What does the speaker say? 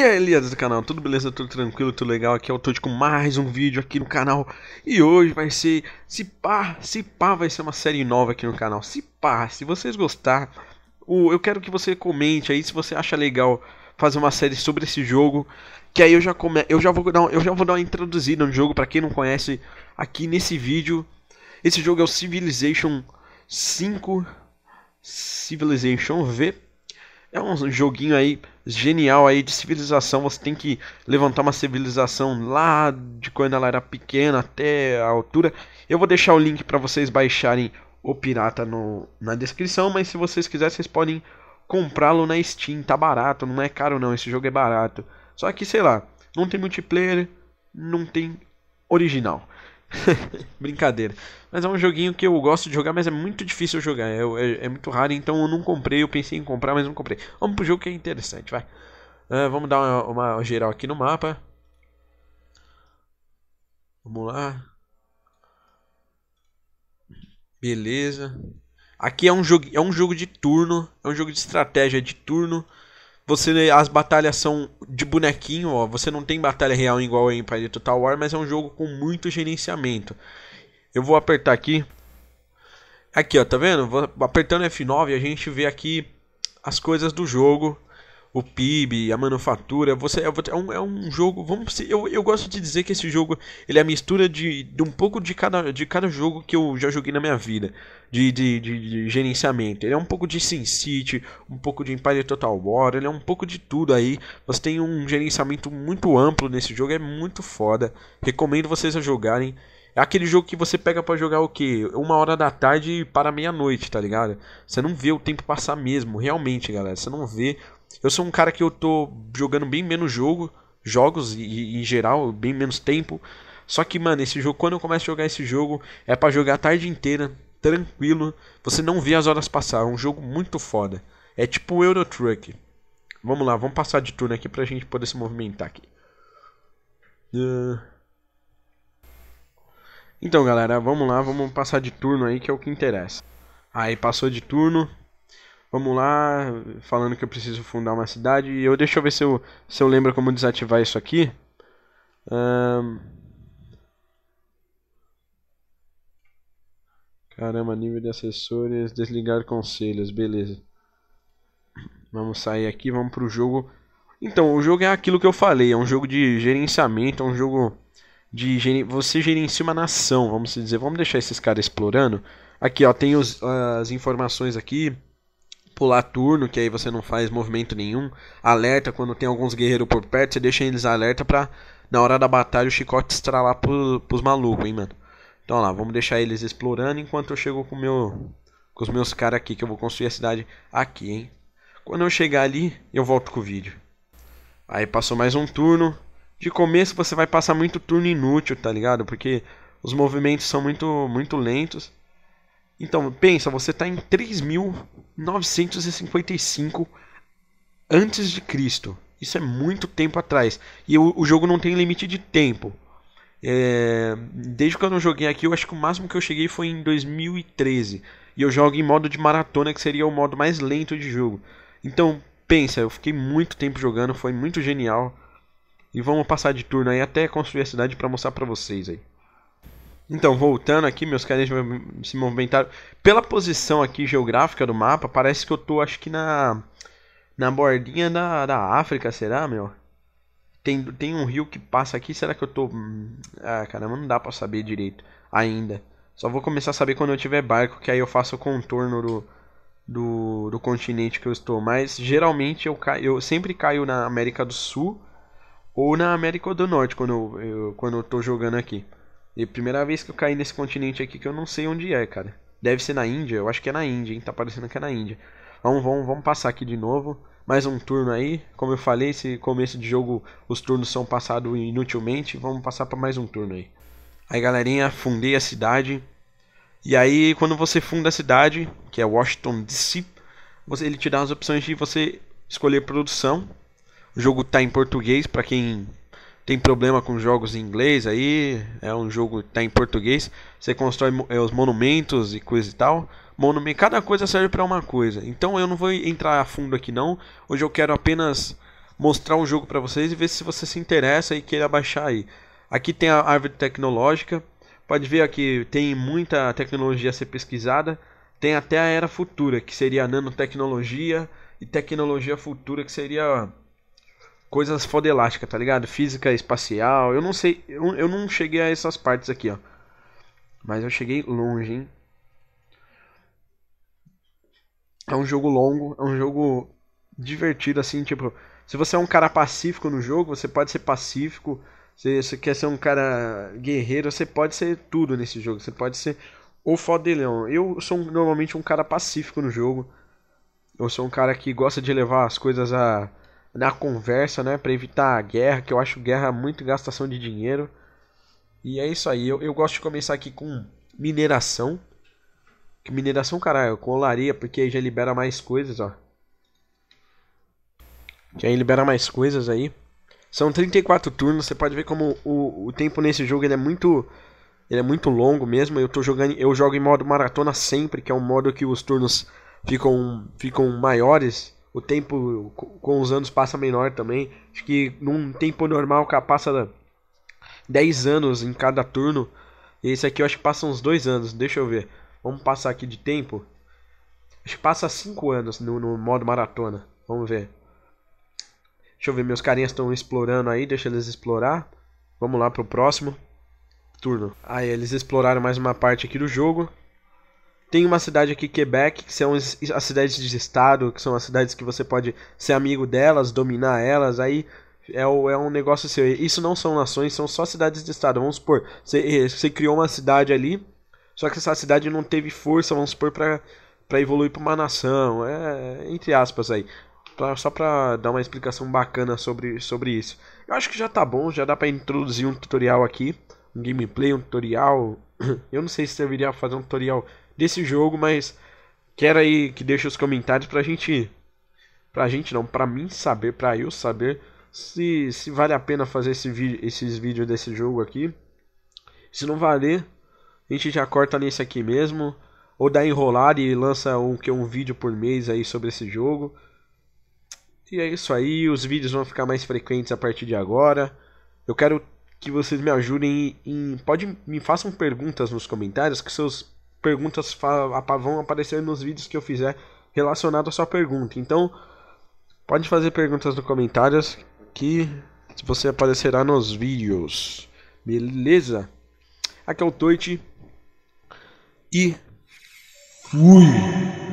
E aí, aliados do canal, tudo beleza, tudo tranquilo, tudo legal? Aqui é o Toith com mais um vídeo aqui no canal. E hoje vai ser, se pá, vai ser uma série nova aqui no canal. Se pá, se vocês gostar, eu quero que você comente aí se você acha legal fazer uma série sobre esse jogo. Que aí eu já vou dar uma introduzida no jogo, pra quem não conhece, aqui nesse vídeo. Esse jogo é o Civilization 5, Civilization V. É um joguinho aí genial aí de civilização. Você tem que levantar uma civilização lá de quando ela era pequena até a altura. Eu vou deixar o link para vocês baixarem o pirata na descrição, mas se vocês quiserem vocês podem comprá-lo na Steam, tá barato, não é caro não, esse jogo é barato. Só que, sei lá, não tem multiplayer, não tem original. Brincadeira. Mas é um joguinho que eu gosto de jogar, mas é muito difícil jogar. É muito raro, então eu não comprei. Eu pensei em comprar, mas não comprei. Vamos pro jogo que é interessante, vai. Vamos dar uma geral aqui no mapa. Vamos lá. Beleza. Aqui é um jogo de turno. É um jogo de estratégia de turno. As batalhas são de bonequinho, ó. Você não tem batalha real igual ao Empire Total War, mas é um jogo com muito gerenciamento. Eu vou apertar aqui. Aqui, ó, tá vendo? Apertando F9 a gente vê aqui as coisas do jogo. O PIB, a manufatura. É um jogo... Eu gosto de dizer que esse jogo ele é a mistura de um pouco de cada jogo que eu já joguei na minha vida. De gerenciamento. Ele é um pouco de SimCity, um pouco de Empire Total War. Ele é um pouco de tudo aí. Você tem um gerenciamento muito amplo nesse jogo. É muito foda. Recomendo vocês a jogarem. É aquele jogo que você pega pra jogar o quê? 1h da tarde para meia-noite, tá ligado? Você não vê o tempo passar mesmo. Realmente, galera. Você não vê... Eu sou um cara que eu tô jogando bem menos jogos em geral, bem menos tempo. Só que, mano, esse jogo, quando eu começo a jogar esse jogo, é pra jogar a tarde inteira, tranquilo. Você não vê as horas passar, é um jogo muito foda. É tipo o Eurotruck. Vamos lá, vamos passar de turno aqui pra gente poder se movimentar aqui. Então, galera, vamos lá, vamos passar de turno aí, que é o que interessa. Aí, passou de turno. Vamos lá, falando que eu preciso fundar uma cidade. E deixa eu ver se eu lembro como desativar isso aqui. Caramba, nível de assessores, desligar conselhos, beleza. Vamos sair aqui, vamos pro jogo. Então, o jogo é aquilo que eu falei, é um jogo de gerenciamento, é um jogo de... Você gerencia uma nação, vamos dizer. Vamos deixar esses caras explorando. Aqui, ó, tem as informações aqui. Pular turno, que aí você não faz movimento nenhum. Alerta, quando tem alguns guerreiros por perto, você deixa eles alerta pra na hora da batalha o chicote estralar pros malucos, hein, mano. Então lá, vamos deixar eles explorando enquanto eu chego com os meus caras aqui, que eu vou construir a cidade aqui, hein. Quando eu chegar ali, eu volto com o vídeo. Aí passou mais um turno. De começo você vai passar muito turno inútil, tá ligado? Porque os movimentos são muito lentos. Então, pensa, você está em 3.955 antes de Cristo. Isso é muito tempo atrás. E o jogo não tem limite de tempo. Desde que eu não joguei aqui, eu acho que o máximo que eu cheguei foi em 2013. E eu jogo em modo de maratona, que seria o modo mais lento de jogo. Então, pensa, eu fiquei muito tempo jogando, foi muito genial. E vamos passar de turno aí até construir a cidade para mostrar para vocês aí. Então, voltando aqui, meus caras se movimentaram. Pela posição aqui geográfica do mapa, parece que eu tô, acho que na bordinha da África, será, meu? Tem um rio que passa aqui, será que eu tô... Ah, caramba, não dá pra saber direito ainda. Só vou começar a saber quando eu tiver barco, que aí eu faço o contorno do continente que eu estou. Mas, geralmente, eu sempre caio na América do Sul ou na América do Norte quando eu tô jogando aqui. E a primeira vez que eu caí nesse continente aqui que eu não sei onde é, cara. Deve ser na Índia, eu acho que é na Índia, hein? Tá parecendo que é na Índia. Vamos passar aqui de novo. Mais um turno aí. Como eu falei, esse começo de jogo os turnos são passados inutilmente. Vamos passar pra mais um turno aí. Aí, galerinha, fundei a cidade. E aí, quando você funda a cidade, que é Washington DC, ele te dá as opções de você escolher produção. O jogo tá em português, pra quem... Tem problema com jogos em inglês aí, é um jogo que tá em português. Você constrói os monumentos e coisa e tal. Cada coisa serve para uma coisa. Então eu não vou entrar a fundo aqui não. Hoje eu quero apenas mostrar um jogo para vocês e ver se você se interessa e queira baixar aí. Aqui tem a árvore tecnológica, pode ver aqui tem muita tecnologia a ser pesquisada, tem até a era futura, que seria a nanotecnologia e tecnologia futura, que seria coisas fodelásticas, tá ligado? Física espacial, eu não sei, eu não cheguei a essas partes aqui, ó. Mas eu cheguei longe, hein? É um jogo longo, é um jogo divertido, assim, tipo... Se você é um cara pacífico no jogo, você pode ser pacífico. Se você quer ser um cara guerreiro, você pode ser tudo nesse jogo. Você pode ser o fodelhão. Eu sou normalmente um cara pacífico no jogo. Eu sou um cara que gosta de levar as coisas na conversa, né? Pra evitar a guerra, que eu acho guerra muito gastação de dinheiro. E é isso aí, eu gosto de começar aqui com mineração. Mineração, caralho, com olaria, porque aí já libera mais coisas, ó. Que aí libera mais coisas aí. São 34 turnos, você pode ver como o tempo nesse jogo ele é muito longo mesmo. Eu jogo em modo maratona sempre, que é um modo que os turnos ficam maiores. O tempo com os anos passa menor também. Acho que num tempo normal passa 10 anos em cada turno. E esse aqui eu acho que passa uns 2 anos, deixa eu ver. Vamos passar aqui de tempo. Acho que passa 5 anos no modo maratona. Vamos ver. Deixa eu ver, meus carinhas estão explorando aí, deixa eles explorar. Vamos lá pro próximo turno. Aí eles exploraram mais uma parte aqui do jogo. Tem uma cidade aqui, Quebec, que são as cidades de estado, que são as cidades que você pode ser amigo delas, dominar elas, aí... É um negócio seu. Isso não são nações, são só cidades de estado. Vamos supor, você criou uma cidade ali, só que essa cidade não teve força, vamos supor, pra evoluir pra uma nação. É, entre aspas aí. Só pra dar uma explicação bacana sobre isso. Eu acho que já tá bom, já dá pra introduzir um tutorial aqui. Um gameplay, um tutorial. Eu não sei se serviria pra fazer um tutorial desse jogo, mas quero aí que deixe os comentários pra gente... Pra gente não, pra mim saber, pra eu saber... Se vale a pena fazer esses vídeos desse jogo aqui. Se não valer, a gente já corta nesse aqui mesmo. Ou dá enrolada e lança um vídeo por mês aí sobre esse jogo. E é isso aí, os vídeos vão ficar mais frequentes a partir de agora. Eu quero que vocês me ajudem pode me façam perguntas nos comentários, que suas perguntas vão aparecer nos vídeos que eu fizer relacionado à sua pergunta. Então, pode fazer perguntas nos comentários, que você aparecerá nos vídeos, beleza? Aqui é o Toith e fui!